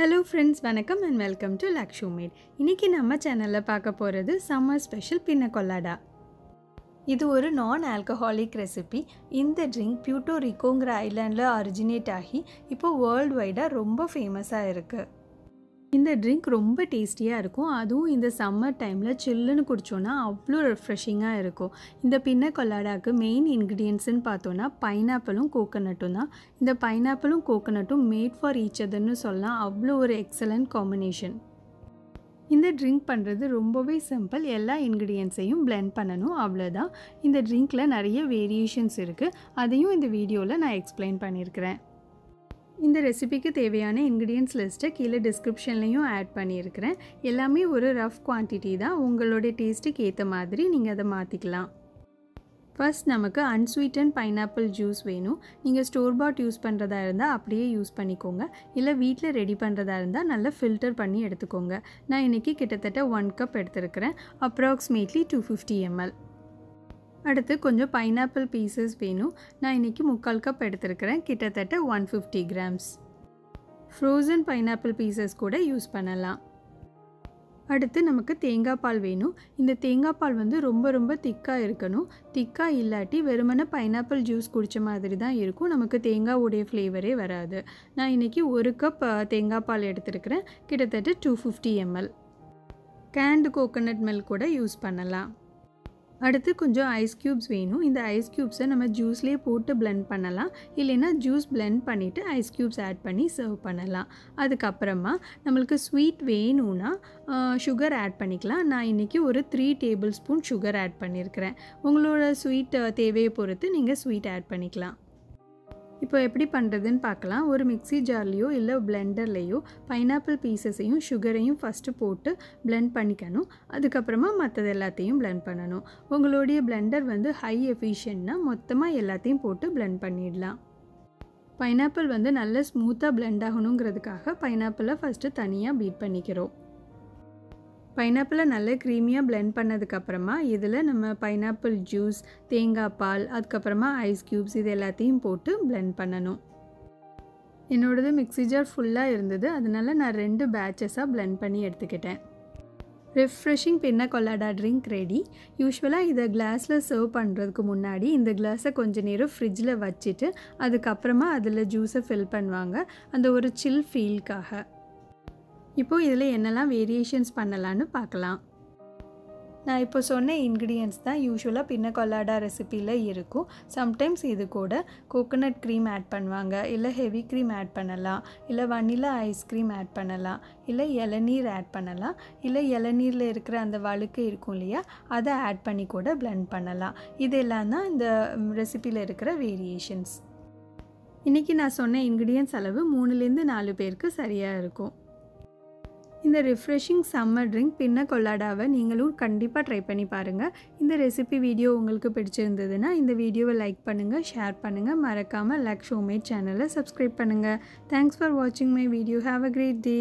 Hello friends वनकम and welcome to Laksh home made इनकी नम्म चैनल पार्क पोरदु समर स्पेशल पिन्ना कोलाडा इदु ओरु नॉन अल्कोहलिक रेसिपी इंद ड्रिंक प्यूर्टो रिकोंग्र आइलैंडल ओरिजिनेट आगी इप्पो वर्ल्ड वाइडा रोम्ब फेमस आ इरुक्कु। इंद ड्रिंक रोम्ब टेस्टिया इरुक्कुम अदु इंद समर टाइमल चिल्लनु कुडिचोना अव्लो रिफ्रेशिंग आ इरुक्कुम। इंद पिन्ना कोलाडाक्कु मेन इंग्रेडिएंट्स नु पार्थोना पाइनएप्पलुम कोकोनट्टुम तान। इंद पाइनएप्पलुम कोकोनट्टुम मेड फॉर ईच अदर नु सोल्ला अव्लो ओरु एक्सेलेंट कॉम्बिनेशन। इंद ड्रिंक पण्णरदु रोम्बवे सिंपल एल्ला इंग्रेडिएंट्सैयुम ब्लेंड पण्णनुम अव्लोदान। इंद ड्रिंकल नरिया वेरिएशन्स इरुक्कु अदैयुम इंद वीडियोल नान एक्सप्लेन पण्णिरुक्केन। इत रेसिपी की தேவையான ingredients list கீழே description-லயும் add பண்ணியிருக்கிறேன்। எல்லாமே ஒரு rough quantity தான், உங்களுடைய டேஸ்ட்டுக்கு ஏத்த மாதிரி நீங்க அதை மாத்திக்கலாம்। First நமக்கு unsweetened pineapple juice வேணும்। நீங்க store bought யூஸ் பண்றதா இருந்தா அப்படியே யூஸ் பண்ணிக்கோங்க, இல்ல வீட்ல ரெடி பண்றதா இருந்தா நல்லா filter பண்ணி எடுத்துக்கோங்க। நான் இன்னைக்கு கிட்டத்தட்ட 1 கப் எடுத்துக்கிறேன், approximately 250 ml। அடுத்து கொஞ்சம் பைனாப்பிள் பீசஸ் வேணும், நான் இன்னைக்கு 3/4 கப் எடுத்துக்கிறேன், கிட்டத்தட்ட 150 கிராம்ஸ்। ஃப்ரோசன் பைனாப்பிள் பீசஸ் கூட யூஸ் பண்ணலாம்। அடுத்து நமக்கு தேங்காய் பால் வேணும், இந்த தேங்காய் பால் வந்து ரொம்ப ரொம்ப திக்கா இருக்கணும், திக்கா இல்லாட்டி வெறுமனே பைனாப்பிள் ஜூஸ் குடிச்ச மாதிரி தான் இருக்கும், நமக்கு தேங்காய் உடைய ஃப்ளேவரே வராது। நான் இன்னைக்கு 1 கப் தேங்காய் பால் எடுத்துக்கிறேன், கிட்டத்தட்ட 250 ml। கேண்ட் கோகனட் மில்க் கூட யூஸ் பண்ணலாம்। அடுத்து கொஞ்சம் ஐஸ் கியூப்ஸ் வேணும், இந்த ஐஸ் கியூப்ஸை நம்ம ஜூஸ்லேயே போட்டு பிளெண்ட் பண்ணலாம், இல்லைனா ஜூஸ் பிளெண்ட் பண்ணிவிட்டு ஐஸ் கியூப்ஸ் ஆட் பண்ணி சர்வ் பண்ணலாம்। அதுக்கப்புறமா நம்மளுக்கு ஸ்வீட் வேணும்னா சுகர் ஆட் பண்ணிக்கலாம், நான் இன்றைக்கி ஒரு 3 tablespoon சுகர் ஆட் பண்ணியிருக்கிறேன்। உங்களோட ஸ்வீட் தேவையை பொறுத்து நீங்கள் ஸ்வீட் ஆட் பண்ணிக்கலாம்। இப்போ எப்படி பண்ணுறதுன்னு பார்க்கலாம்। ஒரு மிக்ஸி ஜார்லேயோ இல்லை பிளெண்டர்லேயோ பைனாப்பிள் பீசஸையும் சுகரையும் ஃபஸ்ட்டு போட்டு பிளெண்ட் பண்ணிக்கணும், அதுக்கப்புறமா மற்றது எல்லாத்தையும் பிளெண்ட் பண்ணணும்। உங்களுடைய பிளெண்டர் வந்து ஹை எஃபிஷியன்ட்னா மொத்தமாக எல்லாத்தையும் போட்டு பிளெண்ட் பண்ணிடலாம்। பைனாப்பிள் வந்து நல்ல ஸ்மூத்தாக பிளெண்ட் ஆகணுங்கிறதுக்காக பைனாப்பிளை ஃபஸ்ட்டு தனியாக பீட் பண்ணிக்கிறோம்। பைனாப்பிளை நல்லா க்ரீமியாக பிளெண்ட் பண்ணதுக்கப்புறமா இதில் நம்ம பைனாப்பிள் ஜூஸ், தேங்காய் பால், அதுக்கப்புறமா ஐஸ் க்யூப்ஸ் இது எல்லாத்தையும் போட்டு பிளெண்ட் பண்ணணும்। என்னோடது மிக்ஸி ஜார் ஃபுல்லாக இருந்தது, அதனால நான் 2 பேட்சஸாக பிளெண்ட் பண்ணி எடுத்துக்கிட்டேன்। ரெஃப்ரெஷிங் பின்னா கொலாடா ட்ரிங்க் ரெடி। யூஸ்வலாக இதை கிளாஸில் சர்வ் பண்ணுறதுக்கு முன்னாடி இந்த கிளாஸை கொஞ்சம் நேரம் ஃப்ரிட்ஜில் வச்சுட்டு அதுக்கப்புறமா அதில் ஜூஸை ஃபில் பண்ணுவாங்க, அந்த ஒரு சில் ஃபீலுக்காக। இப்போ இதில் என்னெல்லாம் வேரியேஷன்ஸ் பண்ணலான்னு பார்க்கலாம்। நான் இப்போ சொன்ன இன்க்ரீடியன்ட்ஸ் தான் யூஸ்வலாக பின்னா கொலாடா ரெசிப்பியில் இருக்கும்। சம்டைம்ஸ் இது கூட கோகோனட் க்ரீம் ஆட் பண்ணுவாங்க, இல்லை ஹெவி க்ரீம் ஆட் பண்ணலாம், இல்லை வனிலா ஐஸ்கிரீம் ஆட் பண்ணலாம், இல்லை இளநீர் ஆட் பண்ணலாம், இல்லை இளநீரில் இருக்கிற அந்த வழுக்கு இருக்கும் இல்லையா அதை ஆட் பண்ணி கூட பிளெண்ட் பண்ணலாம்। இதெல்லாம் தான் இந்த ரெசிப்பியில் இருக்கிற வேரியேஷன்ஸ்। இன்றைக்கி நான் சொன்ன இன்க்ரீடியன்ட்ஸ் அளவு 3-4 பேருக்கு சரியாக இருக்கும்। இந்த ரிஃப்ரெஷிங் சம்மர் ட்ரிங்க் பின்னா கொலாடாவை நீங்களும் கண்டிப்பாக ட்ரை பண்ணி பாருங்கள்। இந்த ரெசிபி வீடியோ உங்களுக்கு பிடிச்சிருந்ததுன்னா இந்த வீடியோவை லைக் பண்ணுங்கள், ஷேர் பண்ணுங்கள், மறக்காமல் லக்ஷ் ஹோம் மேட் சேனலை சப்ஸ்கிரைப் பண்ணுங்கள்। தேங்க்ஸ் ஃபார் வாட்சிங் my video, have a great day.